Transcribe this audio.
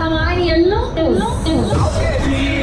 Nummer 1 hier, Lotte.